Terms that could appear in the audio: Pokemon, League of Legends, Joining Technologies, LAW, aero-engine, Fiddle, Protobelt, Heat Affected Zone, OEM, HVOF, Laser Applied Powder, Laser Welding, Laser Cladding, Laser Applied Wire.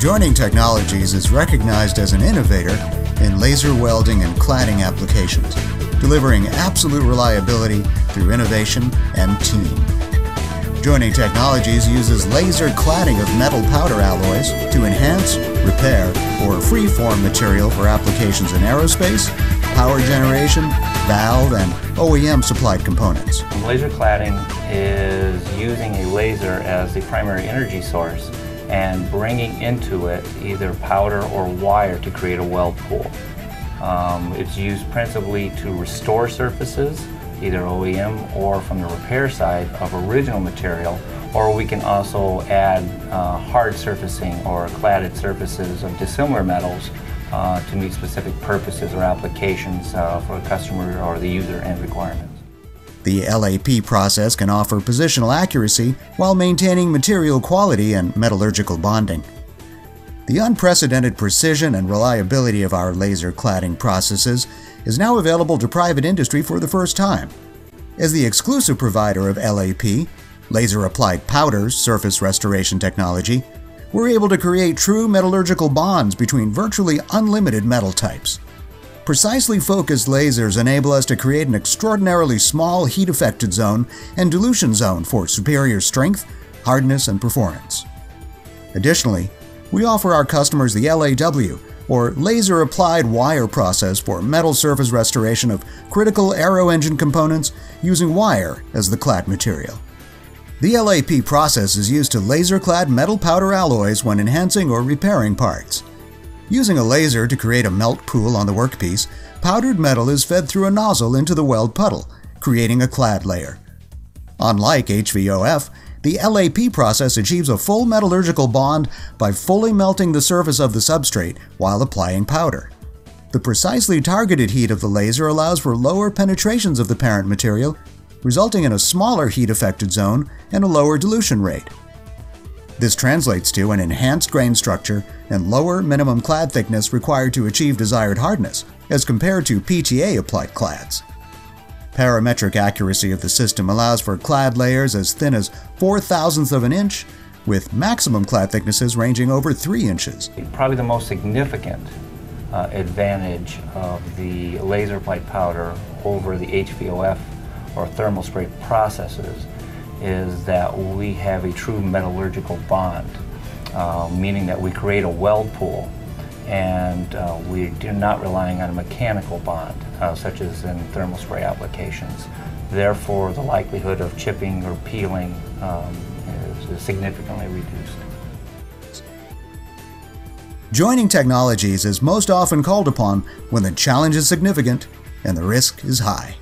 Joining Technologies is recognized as an innovator in laser welding and cladding applications, delivering absolute reliability through innovation and team. Joining Technologies uses laser cladding of metal powder alloys to enhance, repair, or freeform material for applications in aerospace, power generation, valve, and OEM-supplied components. Laser cladding is using a laser as the primary energy source and bringing into it either powder or wire to create a weld pool. It's used principally to restore surfaces, either OEM or from the repair side of original material, or we can also add hard surfacing or cladded surfaces of dissimilar metals to meet specific purposes or applications for a customer or the user end requirements. The LAP process can offer positional accuracy while maintaining material quality and metallurgical bonding. The unprecedented precision and reliability of our laser cladding processes is now available to private industry for the first time. As the exclusive provider of LAP, Laser Applied Powder's surface restoration technology, we're able to create true metallurgical bonds between virtually unlimited metal types. Precisely focused lasers enable us to create an extraordinarily small heat-affected zone and dilution zone for superior strength, hardness, and performance. Additionally, we offer our customers the LAW, or Laser Applied Wire process for metal surface restoration of critical aero engine components using wire as the clad material. The LAP process is used to laser-clad metal powder alloys when enhancing or repairing parts. Using a laser to create a melt pool on the workpiece, powdered metal is fed through a nozzle into the weld puddle, creating a clad layer. Unlike HVOF, the LAP process achieves a full metallurgical bond by fully melting the surface of the substrate while applying powder. The precisely targeted heat of the laser allows for lower penetrations of the parent material, resulting in a smaller heat-affected zone and a lower dilution rate. This translates to an enhanced grain structure and lower minimum clad thickness required to achieve desired hardness, as compared to PTA-applied clads. Parametric accuracy of the system allows for clad layers as thin as 0.004 inches, with maximum clad thicknesses ranging over 3 inches. Probably the most significant advantage of the laser applied powder over the HVOF or thermal spray processes is that we have a true metallurgical bond, meaning that we create a weld pool and we're not relying on a mechanical bond, such as in thermal spray applications. Therefore, the likelihood of chipping or peeling is significantly reduced. Joining Technologies is most often called upon when the challenge is significant and the risk is high.